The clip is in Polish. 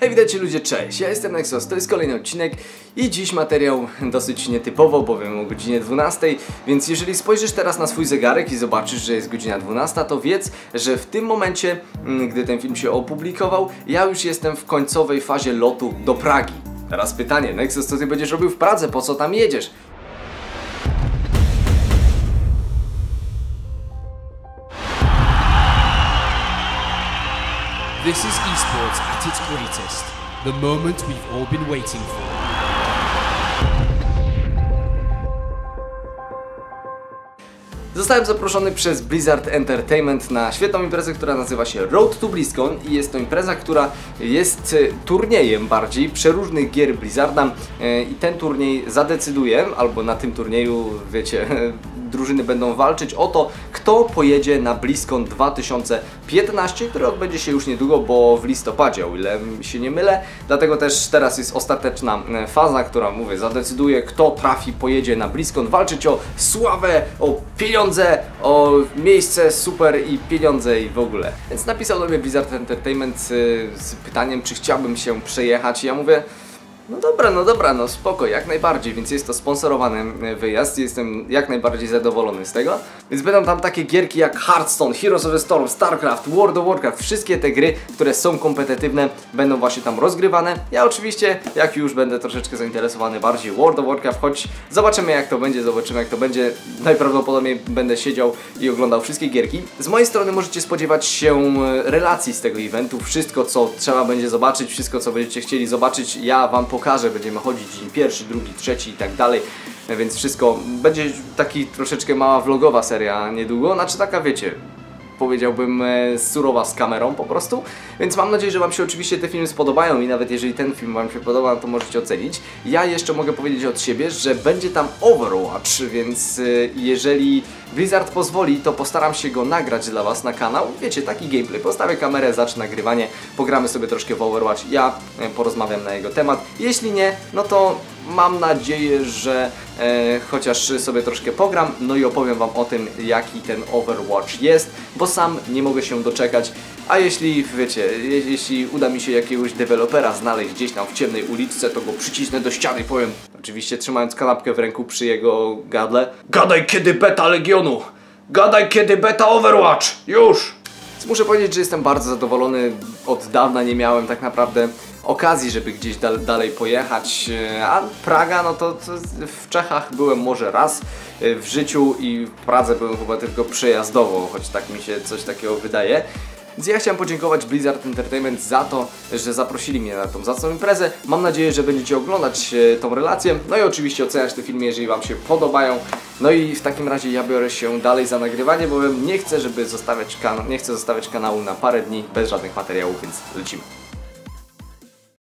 Hej, witajcie ludzie, cześć, ja jestem Nexus, to jest kolejny odcinek i dziś materiał dosyć nietypowo, bowiem o godzinie 12, więc jeżeli spojrzysz teraz na swój zegarek i zobaczysz, że jest godzina 12, to wiedz, że w tym momencie, gdy ten film się opublikował, ja już jestem w końcowej fazie lotu do Pragi. Teraz pytanie, Nexus, co ty będziesz robił w Pradze, po co tam jedziesz? This is esports at its greatest. The moment we've all been waiting for. Zostałem zaproszony przez Blizzard Entertainment na świetną imprezę, która nazywa się Road to Blizzcon i jest to impreza, która jest turniejem bardziej przeróżnych gier Blizzarda i ten turniej zadecyduje, albo na tym turnieju, wiecie, drużyny będą walczyć o to, kto pojedzie na BlizzCon 2015, które odbędzie się już niedługo, bo w listopadzie, o ile się nie mylę. Dlatego też teraz jest ostateczna faza, która, mówię, zadecyduje, kto trafi, pojedzie na BlizzCon walczyć o sławę, o pieniądze, o miejsce super i pieniądze i w ogóle. Więc napisał do mnie Blizzard Entertainment z pytaniem, czy chciałbym się przejechać. Ja mówię: No dobra, spoko, jak najbardziej, więc jest to sponsorowany wyjazd, jestem jak najbardziej zadowolony z tego. Więc będą tam takie gierki jak Hearthstone, Heroes of the Storm, Starcraft, World of Warcraft, wszystkie te gry, które są kompetytywne, będą właśnie tam rozgrywane. Ja oczywiście, jak już będę troszeczkę zainteresowany bardziej World of Warcraft, choć zobaczymy jak to będzie, najprawdopodobniej będę siedział i oglądał wszystkie gierki. Z mojej strony możecie spodziewać się relacji z tego eventu, wszystko co trzeba będzie zobaczyć, wszystko co będziecie chcieli zobaczyć, ja wam pokażę, będziemy chodzić dzień pierwszy, drugi, trzeci i tak dalej, więc wszystko będzie taki troszeczkę mała vlogowa seria niedługo, znaczy taka, wiecie, powiedziałbym surowa z kamerą po prostu, więc mam nadzieję, że wam się oczywiście te filmy spodobają i nawet jeżeli ten film wam się podoba, to możecie ocenić. Ja jeszcze mogę powiedzieć od siebie, że będzie tam Overwatch, więc jeżeli Blizzard pozwoli, to postaram się go nagrać dla was na kanał, wiecie, taki gameplay, postawię kamerę, zacznę nagrywanie, pogramy sobie troszkę w Overwatch, ja porozmawiam na jego temat, jeśli nie, no to mam nadzieję, że chociaż sobie troszkę pogram, no i opowiem wam o tym, jaki ten Overwatch jest, bo sam nie mogę się doczekać, a jeśli, wiecie, jeśli uda mi się jakiegoś dewelopera znaleźć gdzieś tam w ciemnej uliczce, to go przycisnę do ściany i powiem, oczywiście trzymając kanapkę w ręku przy jego gadle: gadaj kiedy beta Legionu, gadaj kiedy beta Overwatch, już! Więc muszę powiedzieć, że jestem bardzo zadowolony, od dawna nie miałem tak naprawdę okazji, żeby gdzieś dalej pojechać, a Praga, no to w Czechach byłem może raz w życiu i w Pradze byłem chyba tylko przejazdowo, choć tak mi się coś takiego wydaje. Więc ja chciałem podziękować Blizzard Entertainment za to, że zaprosili mnie na tą zacną imprezę. Mam nadzieję, że będziecie oglądać tą relację, no i oczywiście oceniać te filmy, jeżeli wam się podobają. No i w takim razie ja biorę się dalej za nagrywanie, bowiem nie chcę zostawiać kanału na parę dni bez żadnych materiałów, więc lecimy.